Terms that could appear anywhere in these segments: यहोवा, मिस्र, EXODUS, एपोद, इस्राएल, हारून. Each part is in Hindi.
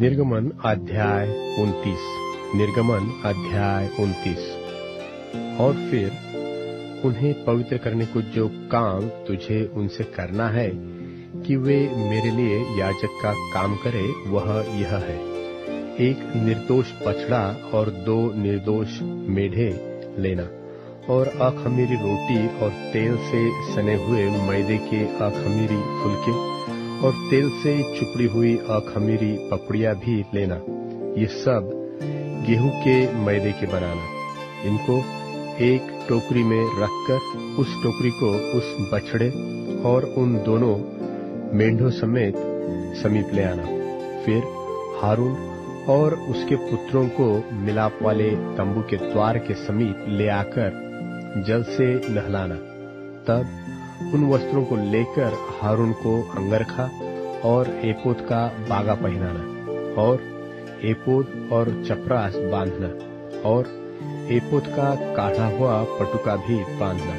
निर्गमन अध्याय 29, निर्गमन अध्याय 29। और फिर उन्हें पवित्र करने को जो काम तुझे उनसे करना है कि वे मेरे लिए याजक का काम करे, वह यह है, एक निर्दोष बछड़ा और 2 निर्दोष मेढ़े लेना, और अख़मीरी रोटी और तेल से सने हुए मैदे के अख़मीरी फुलके और तेल से चुपड़ी हुई अख़मीरी पपड़िया भी लेना। ये सब गेहूं के मैदे के बनाना। इनको एक टोकरी में रखकर उस टोकरी को उस बछड़े और उन दोनों मेंढों समेत समीप ले आना। फिर हारून और उसके पुत्रों को मिलाप वाले तंबू के द्वार के समीप ले आकर जल से नहलाना। तब उन वस्त्रों को लेकर हारून को अंगरखा और एपोद का बागा पहनाना, और एपोद और चपरास बांधना, और एपोद का काढ़ा हुआ पटुका भी बांधना,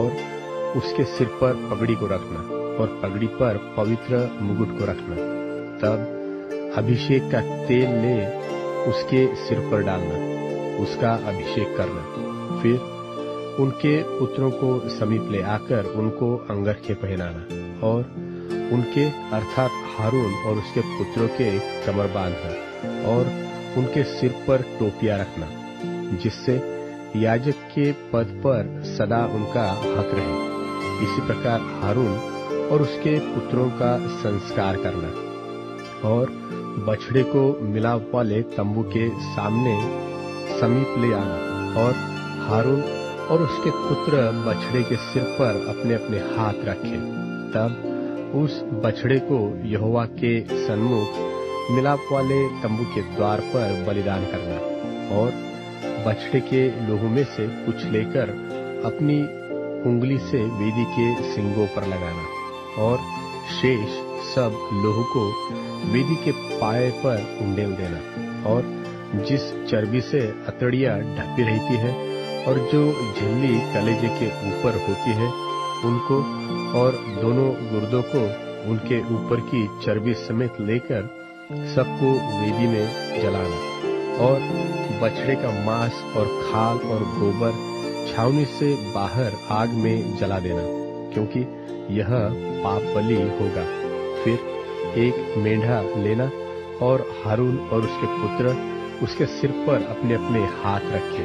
और उसके सिर पर पगड़ी को रखना, और पगड़ी पर पवित्र मुकुट को रखना। तब अभिषेक का तेल ले उसके सिर पर डालना, उसका अभिषेक करना। फिर उनके पुत्रों को समीप ले आकर उनको अंगरखे पहनाना, और उनके अर्थात हारून और उसके पुत्रों के कमर बांधना, और उनके सिर पर टोपिया रखना, जिससे याजक के पद पर सदा उनका हक रहे। इसी प्रकार हारून और उसके पुत्रों का संस्कार करना, और बछड़े को मिलाप वाले तंबू के सामने समीप ले आना, और हारून और उसके पुत्र बछड़े के सिर पर अपने अपने हाथ रखे। तब उस बछड़े को यहोवा के सन्मुख मिलाप वाले तंबू के द्वार पर बलिदान करना, और बछड़े के लोहू में से कुछ लेकर अपनी उंगली से वेदी के सींगों पर लगाना, और शेष सब लोहू को वेदी के पाए पर उंडेल देना। और जिस चर्बी से अतड़िया ढपी रहती है और जो झिल्ली कलेजे के ऊपर होती है, उनको और दोनों गुर्दों को उनके ऊपर की चर्बी समेत लेकर सबको वेदी में जलाना, और बछड़े का मांस और खाल और गोबर छावनी से बाहर आग में जला देना, क्योंकि यह पाप बलि होगा। फिर एक मेंढा लेना, और हारून और उसके पुत्र उसके सिर पर अपने अपने हाथ रखें।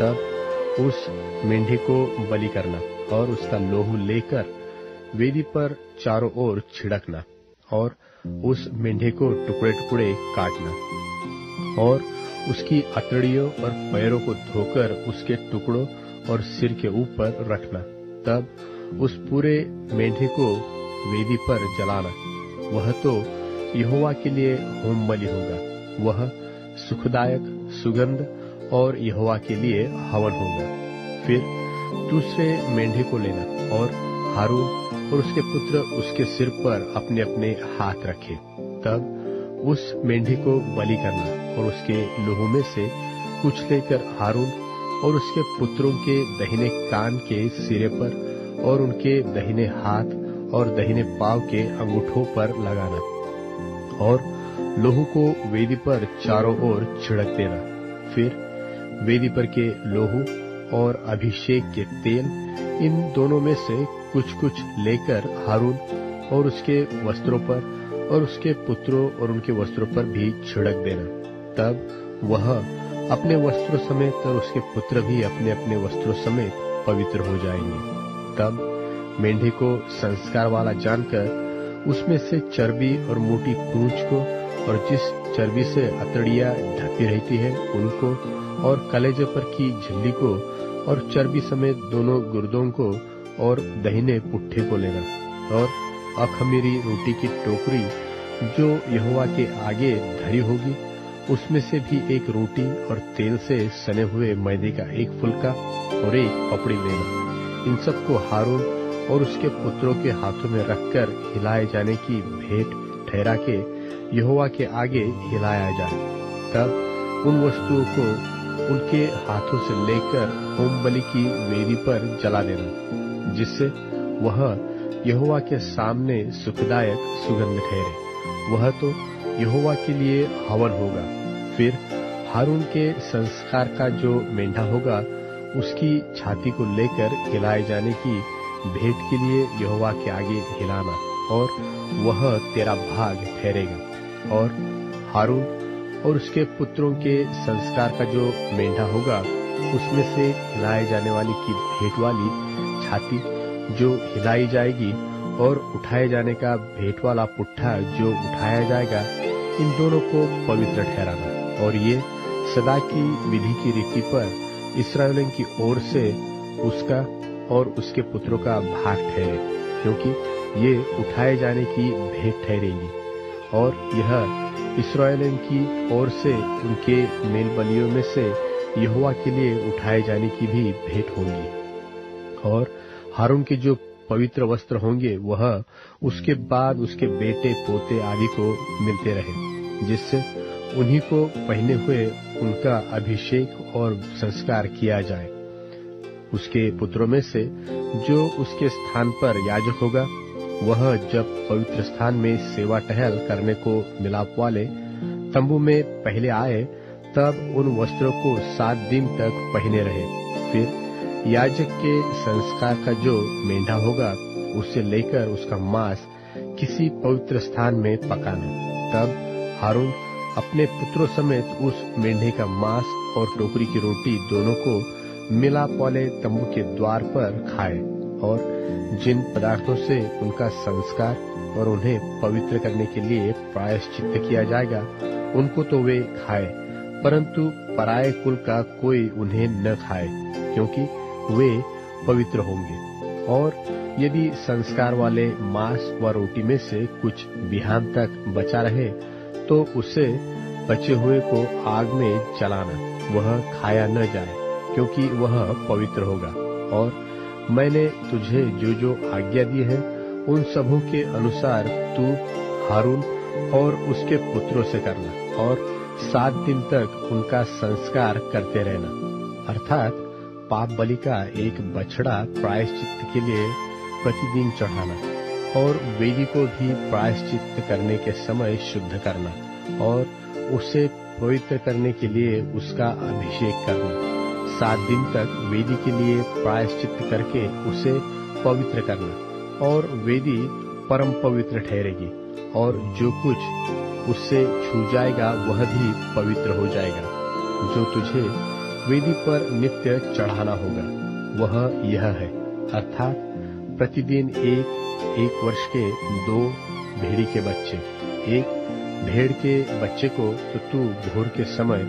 तब उस मेंढे को बलि करना, और उसका लोहू लेकर वेदी पर चारों ओर छिड़कना, और उस मेंढे को टुकड़े टुकड़े काटना, और उसकी अतड़ियों और पैरों को धोकर उसके टुकड़ों और सिर के ऊपर रखना। तब उस पूरे मेंढे को वेदी पर जलाना। वह तो यहोवा के लिए होम बलि होगा, वह सुखदायक सुगंध और यहोवा के लिए हवन होगा। फिर दूसरे मेंढे को लेना, और हारून और उसके पुत्र उसके सिर पर अपने अपने हाथ रखे। तब उस मेंढे को बलि करना, और उसके लोहू में से कुछ लेकर हारून और उसके पुत्रों के दाहिने कान के सिरे पर और उनके दाहिने हाथ और दाहिने पांव के अंगूठों पर लगाना, और लोहू को वेदी पर चारों ओर छिड़क देना। फिर वेदी पर के लोहू और अभिषेक के तेल, इन दोनों में से कुछ कुछ लेकर हारून और उसके वस्त्रों पर और उसके पुत्रों और उनके वस्त्रों पर भी छिड़क देना। तब वह अपने वस्त्रों समेत और उसके पुत्र भी अपने अपने वस्त्रों समेत पवित्र हो जाएंगे। तब मेंढे को संस्कार वाला जानकर उसमें से चर्बी और मोटी पूंछ को और जिस चर्बी से अतड़िया ढकी रहती है उनको और कलेजे पर की झिल्ली को और चर्बी समेत दोनों गुर्दों को और दहीने पुट्ठे को लेना, और अख़मीरी रोटी की टोकरी जो यहोवा के आगे धरी होगी उसमें से भी एक रोटी और तेल से सने हुए मैदे का एक फुलका और एक पपड़ी लेना। इन सबको हारून और उसके पुत्रों के हाथों में रखकर हिलाए जाने की भेंट ठहरा के यहोवा के आगे हिलाया जाए। तब उन वस्तुओं को उनके हाथों से लेकर होम बलि की वेदी पर जला देना, जिससे वह यहोवा के सामने सुखदायक सुगंध ठहरे। वह तो यहोवा के लिए हवन होगा। फिर हारून के संस्कार का जो मेंढा होगा उसकी छाती को लेकर हिलाए जाने की भेंट के लिए यहोवा के आगे हिलाना, और वह तेरा भाग ठहरेगा। और हारून और उसके पुत्रों के संस्कार का जो मेंढा होगा उसमें से हिलाए जाने वाली की भेंट वाली छाती जो हिलाई जाएगी और उठाए जाने का भेंट वाला पुट्ठा जो उठाया जाएगा, इन दोनों को पवित्र ठहराना। और ये सदा की विधि की रीति पर इस्राएलियों की ओर से उसका और उसके पुत्रों का भाग ठहरे, क्योंकि ये उठाए जाने की भेंट ठहरेंगी। और यह इस्राएलियों की ओर से उनके मेल बलियों में से यहोवा के लिए उठाए जाने की भी भेंट होंगी। और हारून के जो पवित्र वस्त्र होंगे वह उसके बाद उसके बेटे पोते आदि को मिलते रहे, जिससे उन्हीं को पहने हुए उनका अभिषेक और संस्कार किया जाए। उसके पुत्रों में से जो उसके स्थान पर याजक होगा वह जब पवित्र स्थान में सेवा टहल करने को मिलाप वाले तंबू में पहले आए तब उन वस्त्रों को 7 दिन तक पहने रहे। फिर याजक के संस्कार का जो मेंढा होगा उससे लेकर उसका मांस किसी पवित्र स्थान में पकाना। तब हारून अपने पुत्रों समेत उस मेंढे का मांस और टोकरी की रोटी दोनों को मिलाप वाले तंबू के द्वार पर खाए। और जिन पदार्थों से उनका संस्कार और उन्हें पवित्र करने के लिए प्रायश्चित किया जाएगा उनको तो वे खाए, परंतु पराये कुल का कोई उन्हें न खाए, क्योंकि वे पवित्र होंगे। और यदि संस्कार वाले मांस व रोटी में से कुछ बिहान तक बचा रहे तो उसे बचे हुए को आग में जलाना, वह खाया न जाए, क्योंकि वह पवित्र होगा। और मैंने तुझे जो जो आज्ञा दी है उन सबों के अनुसार तू हारून और उसके पुत्रों से करना, और 7 दिन तक उनका संस्कार करते रहना। अर्थात पाप बलि का एक बछड़ा प्रायश्चित के लिए प्रतिदिन चढ़ाना, और वेदी को भी प्रायश्चित करने के समय शुद्ध करना और उसे पवित्र करने के लिए उसका अभिषेक करना। 7 दिन तक वेदी के लिए प्रायश्चित करके उसे पवित्र करना, और वेदी परम पवित्र ठहरेगी। और जो कुछ उससे छू जाएगा वह भी पवित्र हो जाएगा। जो तुझे वेदी पर नित्य चढ़ाना होगा वह यह है, अर्थात प्रतिदिन एक वर्ष के 2 भेड़ी के बच्चे, एक भेड़ के बच्चे को तो तू भोर के समय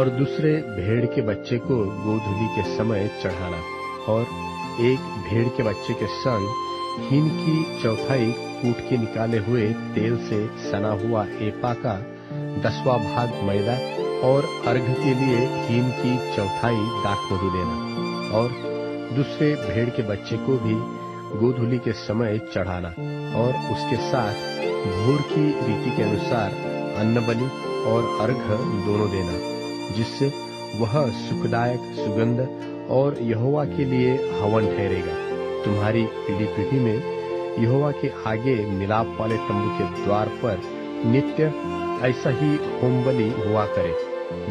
और दूसरे भेड़ के बच्चे को गोधूलि के समय चढ़ाना। और एक भेड़ के बच्चे के संग हीन की चौथाई कूट के निकाले हुए तेल से सना हुआ एपा का 10वां भाग मैदा, और अर्घ के लिए हीन की चौथाई दाखमधु देना। और दूसरे भेड़ के बच्चे को भी गोधूलि के समय चढ़ाना, और उसके साथ भोर की रीति के अनुसार अन्न बलि और अर्घ दोनों देना, जिससे वह सुखदायक सुगंध और यहोवा के लिए हवन ठहरेगा। तुम्हारी पीढ़ी पीढ़ी में यहोवा के आगे मिलाप वाले तंबू के द्वार पर नित्य ऐसा ही होम बलि हुआ करे।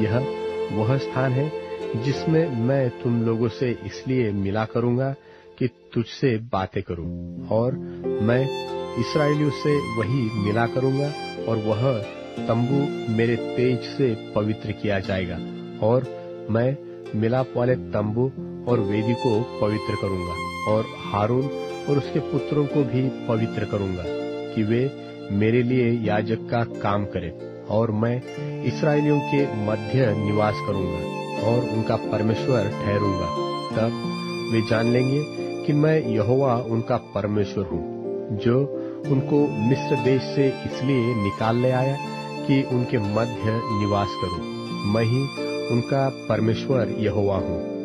यह वह स्थान है जिसमें मैं तुम लोगों से इसलिए मिला करूंगा कि तुझसे बातें करूं, और मैं इस्राएलियों से वही मिला करूंगा, और वह तंबू मेरे तेज से पवित्र किया जाएगा। और मैं मिलाप वाले तंबू और वेदी को पवित्र करूंगा, और हारून और उसके पुत्रों को भी पवित्र करूंगा कि वे मेरे लिए याजक का काम करे, और मैं इस्राएलियों के मध्य निवास करूंगा और उनका परमेश्वर ठहरूंगा। तब वे जान लेंगे कि मैं यहोवा उनका परमेश्वर हूँ, जो उनको मिस्र देश से इसलिए निकाल ले आया कि उनके मध्य निवास करूं। मैं ही उनका परमेश्वर यहोवा हूँ।